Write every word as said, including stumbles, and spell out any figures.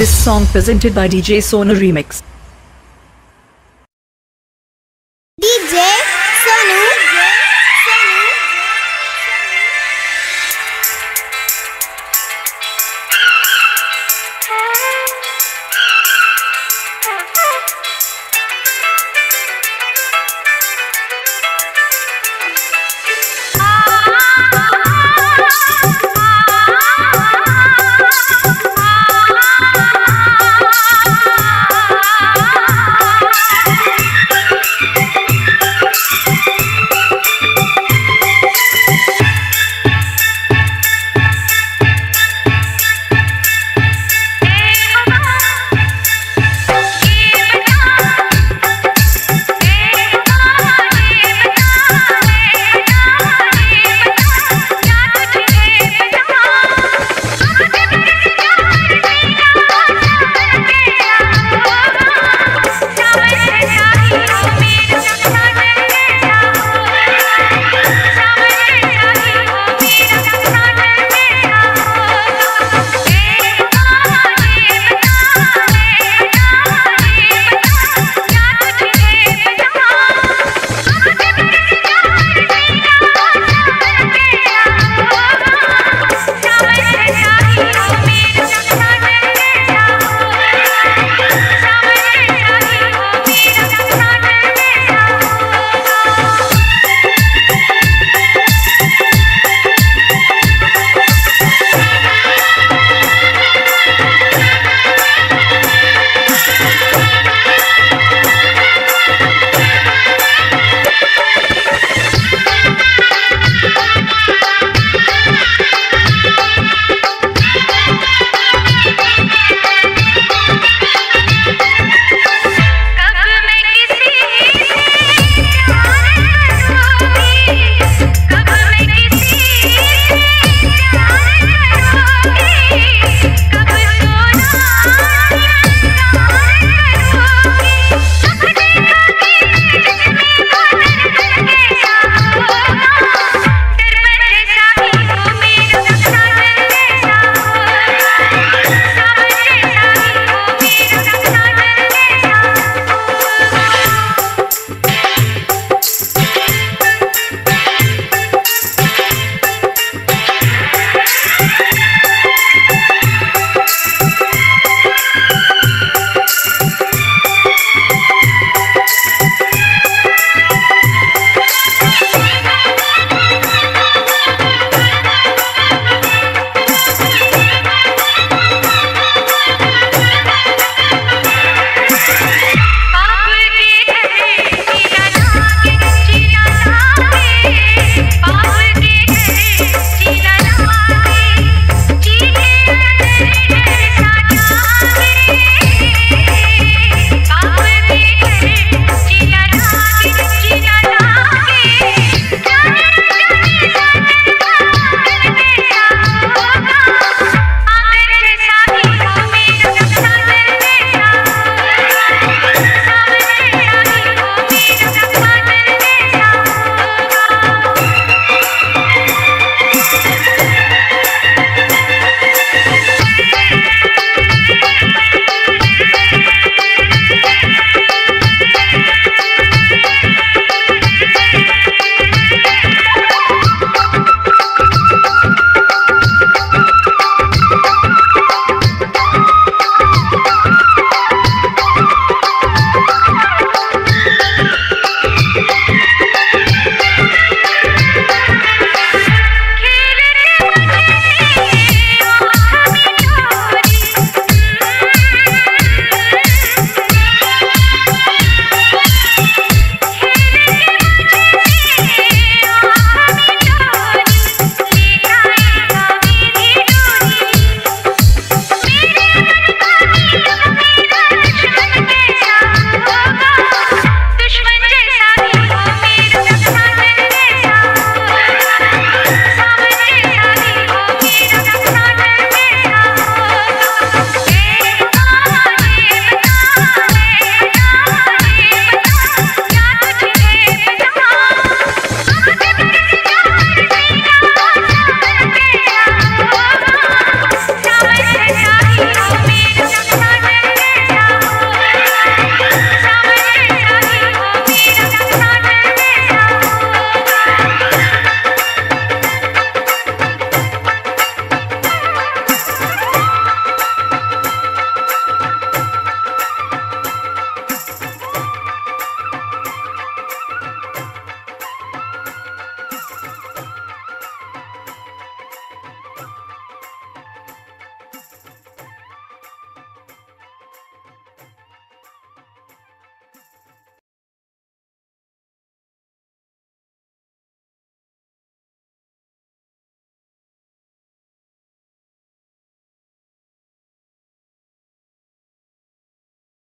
This song presented by D J Sonar Remix.